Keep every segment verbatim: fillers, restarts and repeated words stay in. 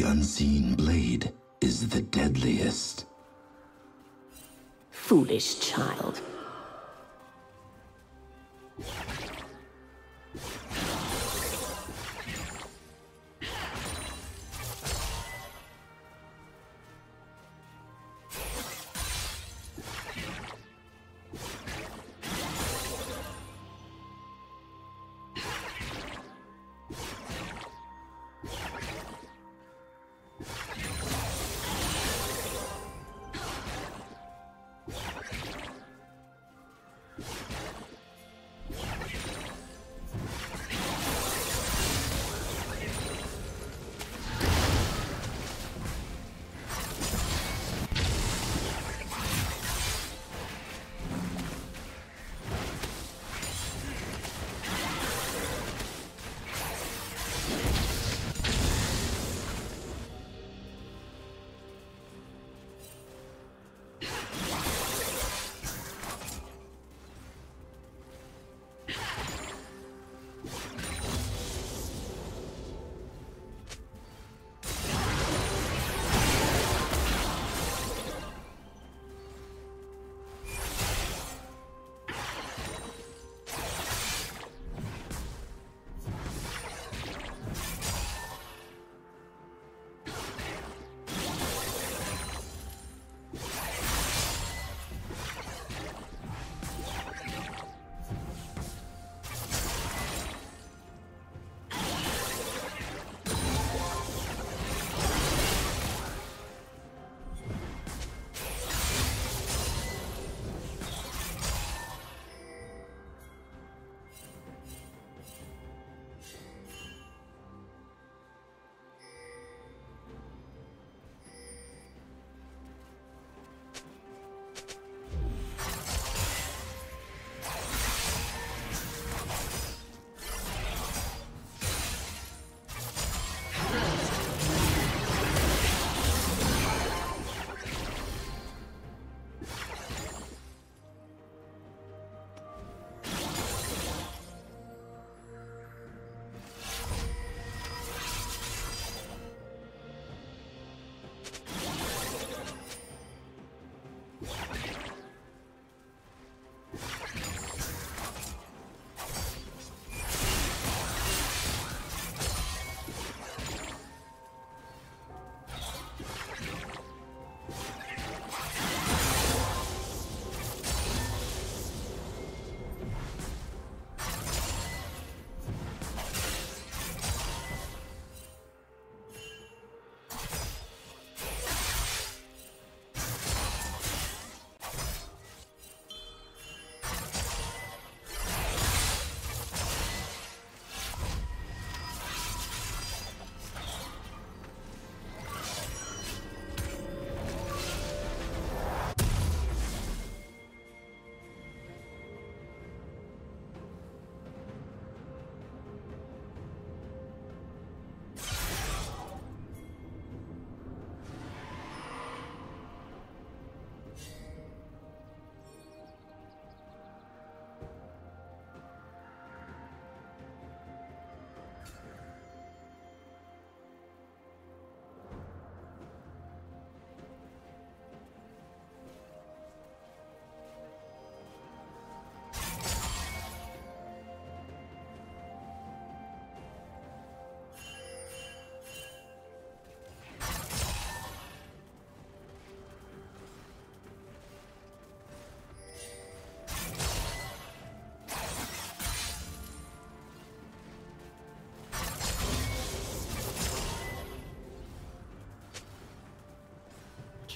The unseen blade is the deadliest. Foolish child.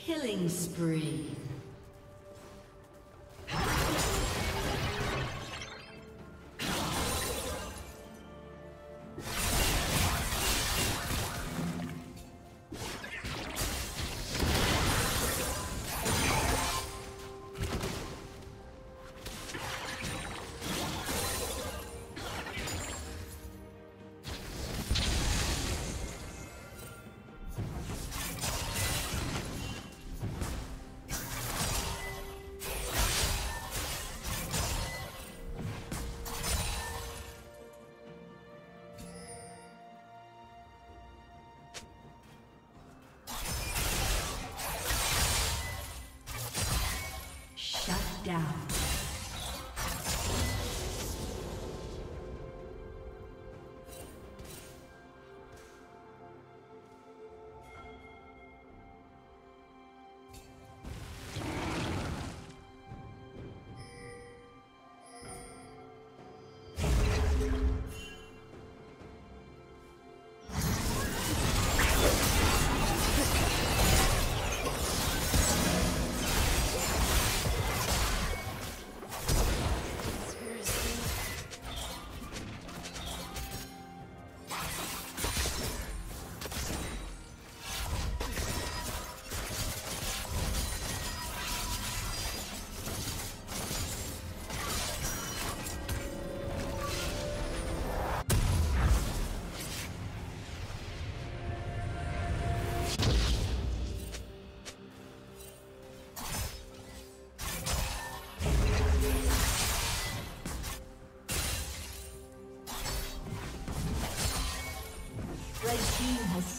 Killing spree. down.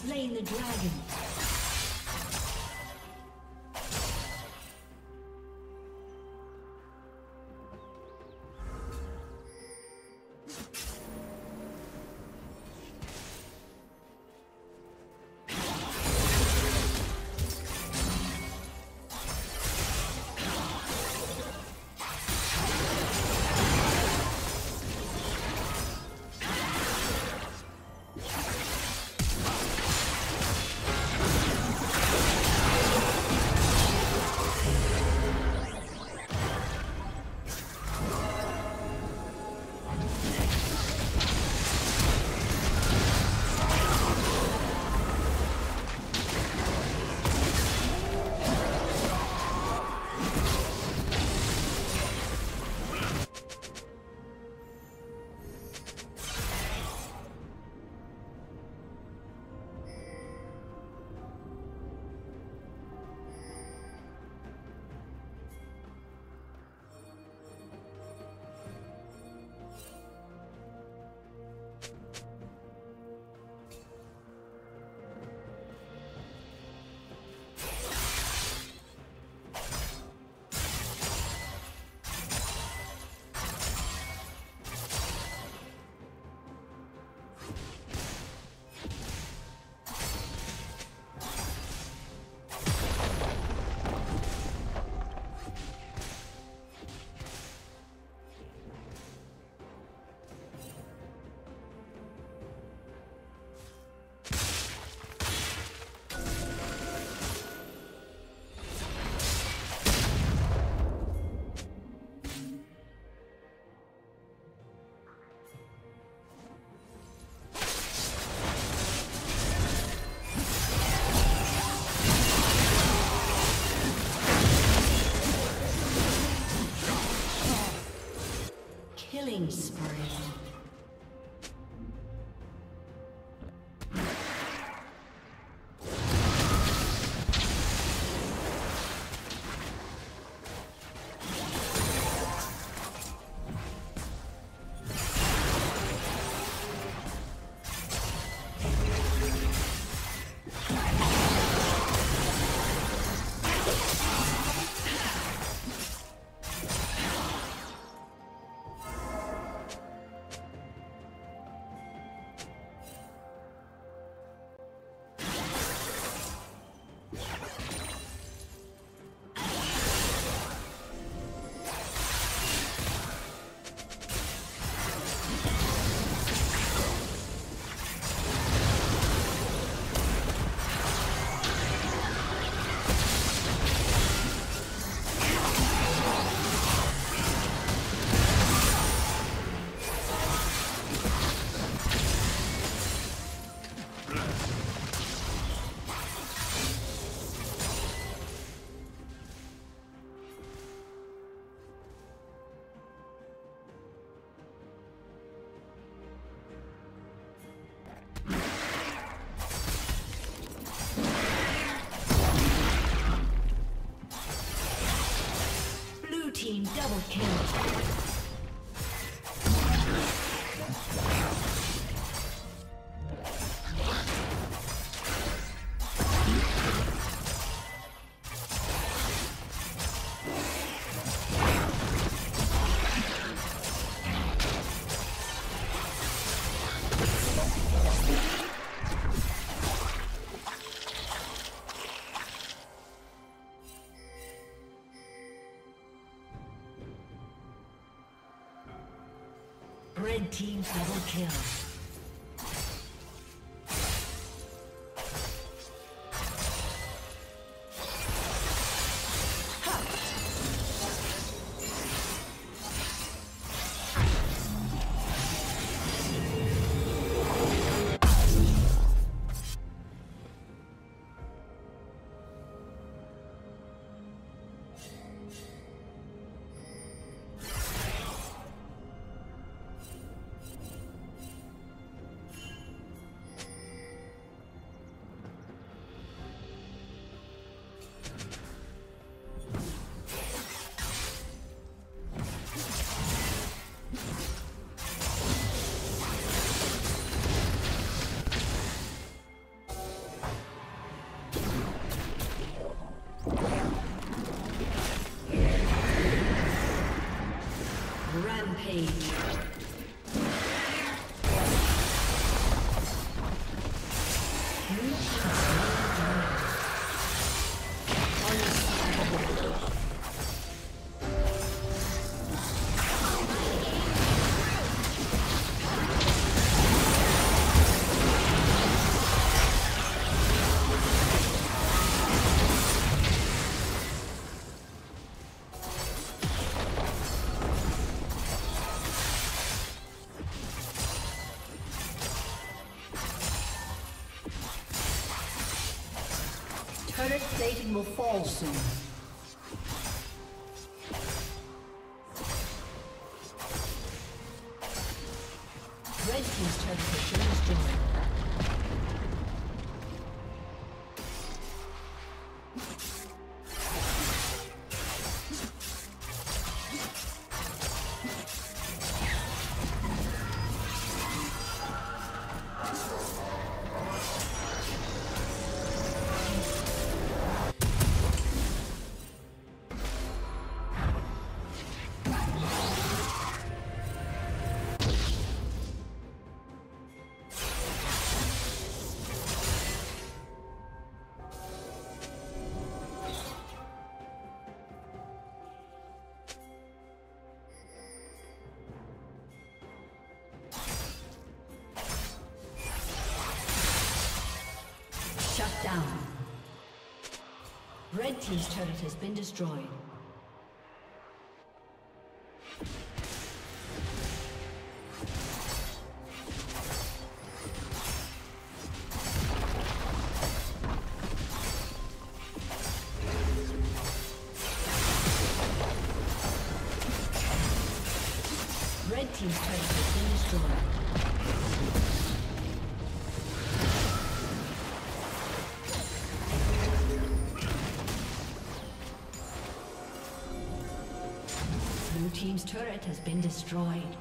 Slain the dragon. Red team's double kill. Turret plating will fall soon. Red team's turret plating is joined. Down. Red team's turret has been destroyed. Red team's turret has been destroyed. Team's turret has been destroyed.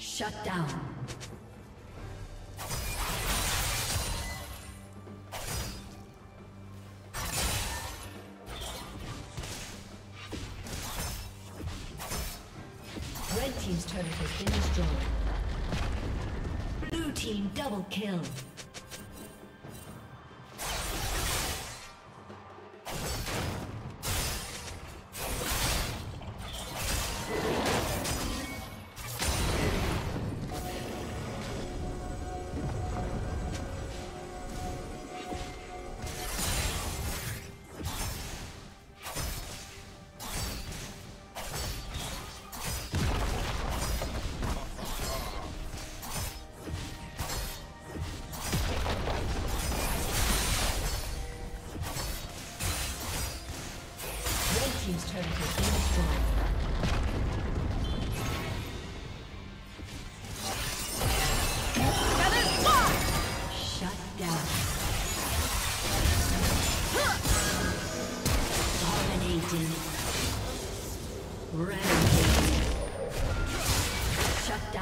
Shut down. Red team's turret has been destroyed. Blue team double kill.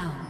down.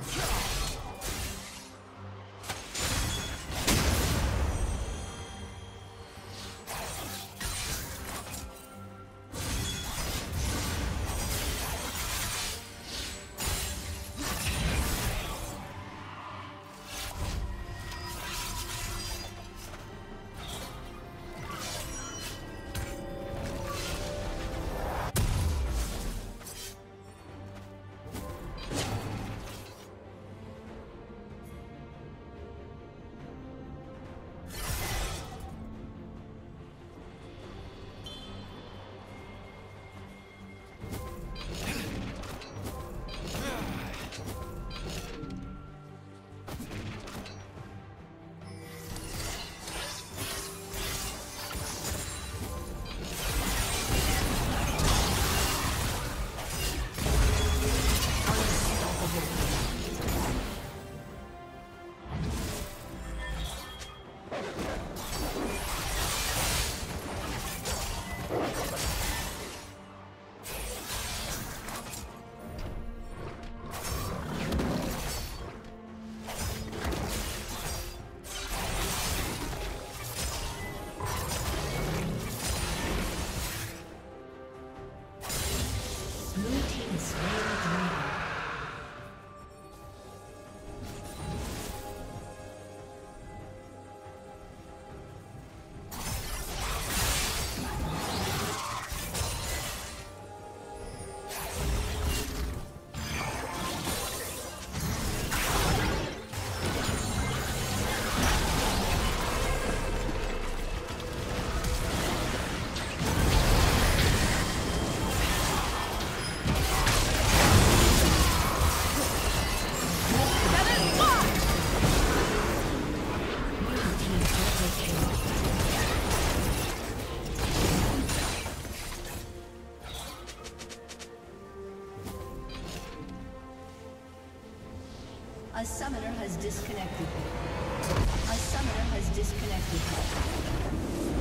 A summoner has disconnected. A summoner has disconnected.